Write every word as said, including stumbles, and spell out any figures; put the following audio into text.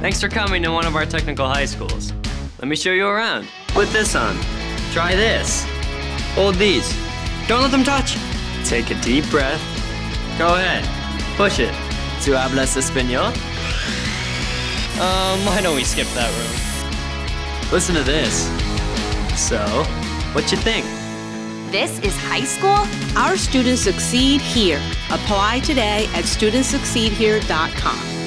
Thanks for coming to one of our technical high schools. Let me show you around. Put this on. Try this. Hold these. Don't let them touch. Take a deep breath. Go ahead. Push it. ¿Tú hablas español? Um, why don't we skip that room? Listen to this. So, what you think? This is high school? Our students succeed here. Apply today at students succeed here dot com.